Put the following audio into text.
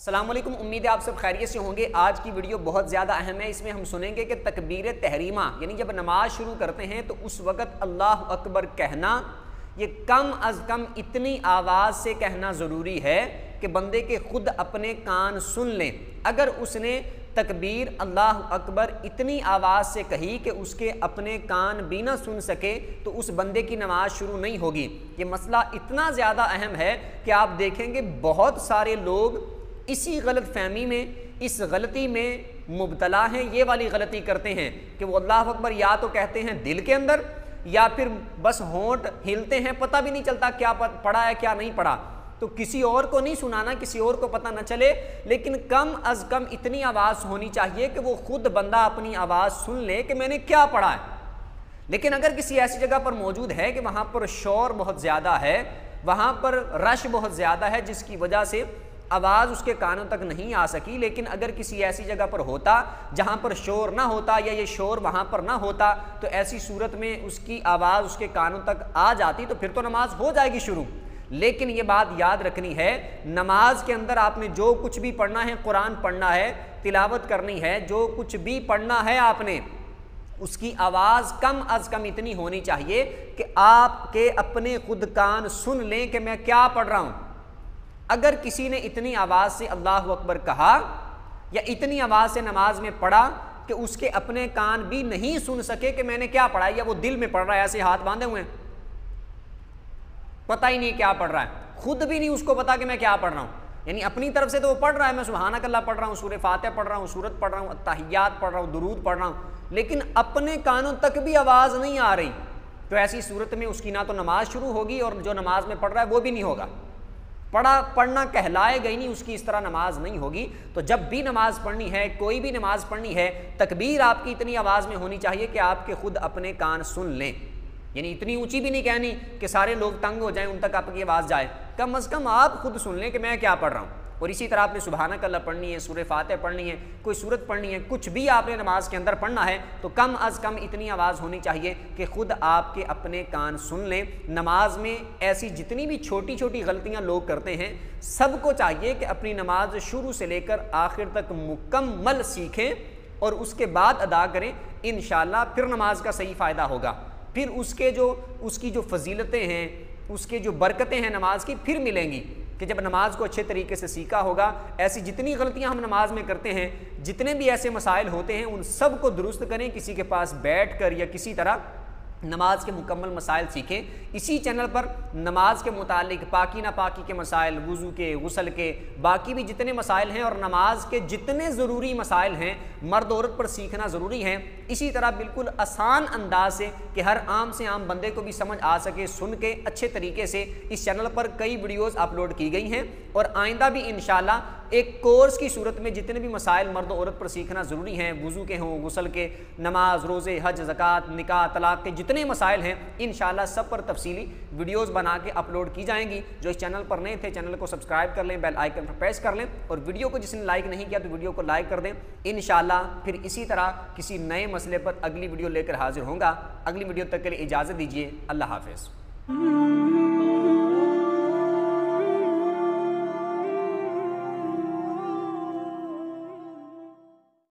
अस्सलामुअलैकुम, उम्मीद है आप सब खैरियत से होंगे। आज की वीडियो बहुत ज़्यादा अहम है। इसमें हम सुनेंगे कि तकबीर ए तहरीमा यानी जब नमाज शुरू करते हैं तो उस वक़्त अल्लाह अकबर कहना, ये कम अज़ कम इतनी आवाज़ से कहना ज़रूरी है कि बंदे के खुद अपने कान सुन लें। अगर उसने तकबीर अल्लाह अकबर इतनी आवाज़ से कही कि उसके अपने कान भी ना सुन सके तो उस बंदे की नमाज शुरू नहीं होगी। ये मसला इतना ज़्यादा अहम है कि आप देखेंगे बहुत सारे लोग इसी गलत फहमी में, इस गलती में मुबतला हैं। ये वाली गलती करते हैं कि वो अल्लाह अकबर या तो कहते हैं दिल के अंदर, या फिर बस होंठ हिलते हैं, पता भी नहीं चलता क्या पढ़ा है क्या नहीं पढ़ा। तो किसी और को नहीं सुनाना, किसी और को पता न चले, लेकिन कम अज़ कम इतनी आवाज़ होनी चाहिए कि वो खुद बंदा अपनी आवाज़ सुन ले कि मैंने क्या पढ़ा है। लेकिन अगर किसी ऐसी जगह पर मौजूद है कि वहाँ पर शोर बहुत ज़्यादा है, वहाँ पर रश बहुत ज़्यादा है, जिसकी वजह से आवाज़ उसके कानों तक नहीं आ सकी, लेकिन अगर किसी ऐसी जगह पर होता जहाँ पर शोर ना होता या ये शोर वहाँ पर ना होता तो ऐसी सूरत में उसकी आवाज़ उसके कानों तक आ जाती तो फिर तो नमाज हो जाएगी शुरू। लेकिन ये बात याद रखनी है, नमाज के अंदर आपने जो कुछ भी पढ़ना है, कुरान पढ़ना है, तिलावत करनी है, जो कुछ भी पढ़ना है आपने, उसकी आवाज़ कम अज़ कम इतनी होनी चाहिए कि आपके अपने खुद कान सुन लें कि मैं क्या पढ़ रहा हूँ। अगर किसी ने इतनी आवाज़ से अल्लाह अकबर कहा या इतनी आवाज़ से नमाज में पढ़ा कि उसके अपने कान भी नहीं सुन सके कि मैंने क्या पढ़ा, या वो दिल में पढ़ रहा है, ऐसे हाथ बांधे हुए हैं, पता ही नहीं क्या पढ़ रहा है, खुद भी नहीं उसको पता कि मैं क्या पढ़ रहा हूँ। यानी अपनी तरफ से तो वो पढ़ रहा है, मैं सुबहानकल्लाह पढ़ रहा हूँ, सूरह फातिहा पढ़ रहा हूँ, सूरत पढ़ रहा हूँ, अत्तहियात पढ़ रहा हूँ, दुरूद पढ़ रहा हूँ, लेकिन अपने कानों तक भी आवाज़ नहीं आ रही। तो ऐसी सूरत में उसकी ना तो नमाज शुरू होगी और जो नमाज में पढ़ रहा है वो भी नहीं होगा, पढ़ना कहलाएगा ही नहीं, उसकी इस तरह नमाज नहीं होगी। तो जब भी नमाज पढ़नी है, कोई भी नमाज पढ़नी है, तकबीर आपकी इतनी आवाज़ में होनी चाहिए कि आपके खुद अपने कान सुन लें। यानी इतनी ऊंची भी नहीं कहनी कि सारे लोग तंग हो जाएं, उन तक आपकी आवाज़ जाए, कम अज़ कम आप खुद सुन लें कि मैं क्या पढ़ रहा हूँ। और इसी तरह आपने सुबहानकल्लाह पढ़नी है, सूरह फातिहा पढ़नी है, कोई सूरत पढ़नी है, कुछ भी आपने नमाज के अंदर पढ़ना है तो कम अज़ कम इतनी आवाज़ होनी चाहिए कि खुद आपके अपने कान सुन लें। नमाज में ऐसी जितनी भी छोटी छोटी गलतियां लोग करते हैं, सबको चाहिए कि अपनी नमाज शुरू से लेकर आखिर तक मुकम्मल सीखें और उसके बाद अदा करें। इंशाअल्लाह फिर नमाज का सही फ़ायदा होगा, फिर उसकी जो फजीलतें हैं, उसके जो बरकतें हैं नमाज की, फिर मिलेंगी कि जब नमाज को अच्छे तरीके से सीखा होगा। ऐसी जितनी गलतियां हम नमाज में करते हैं, जितने भी ऐसे मसाइल होते हैं, उन सब को दुरुस्त करें, किसी के पास बैठ कर या किसी तरह नमाज के मुकम्मल मसाइल सीखें। इसी चैनल पर नमाज के मुतालिक पाकी नापाकी के मसाइल, वुज़ू के, गुसल के, बाकी भी जितने मसाइल हैं और नमाज के जितने ज़रूरी मसाइल हैं, मर्द औरत पर सीखना ज़रूरी है। इसी तरह बिल्कुल आसान अंदाज से कि हर आम से आम बंदे को भी समझ आ सके, सुन के अच्छे तरीके से। इस चैनल पर कई वीडियोज़ अपलोड की गई हैं और आइंदा भी इंशाल्लाह एक कोर्स की सूरत में जितने भी मसाइल मर्द औरत पर सीखना ज़रूरी हैं, वुज़ू के हों, गुसल के, नमाज, रोज़े, हज, ज़कात, निकाह, तलाक़ के जितने मसाइल हैं, इंशाल्लाह सब पर तफसीली वीडियोस बना के अपलोड की जाएंगी। जो इस चैनल पर नए थे, चैनल को सब्सक्राइब कर लें, बेल आइकन पर प्रेस कर लें, और वीडियो को जिसने लाइक नहीं किया तो वीडियो को लाइक कर दें। इंशाल्लाह फिर इसी तरह किसी नए मसले पर अगली वीडियो लेकर हाजिर होंगे। अगली वीडियो तक के लिए इजाज़त दीजिए। अल्लाह हाफ़िज़।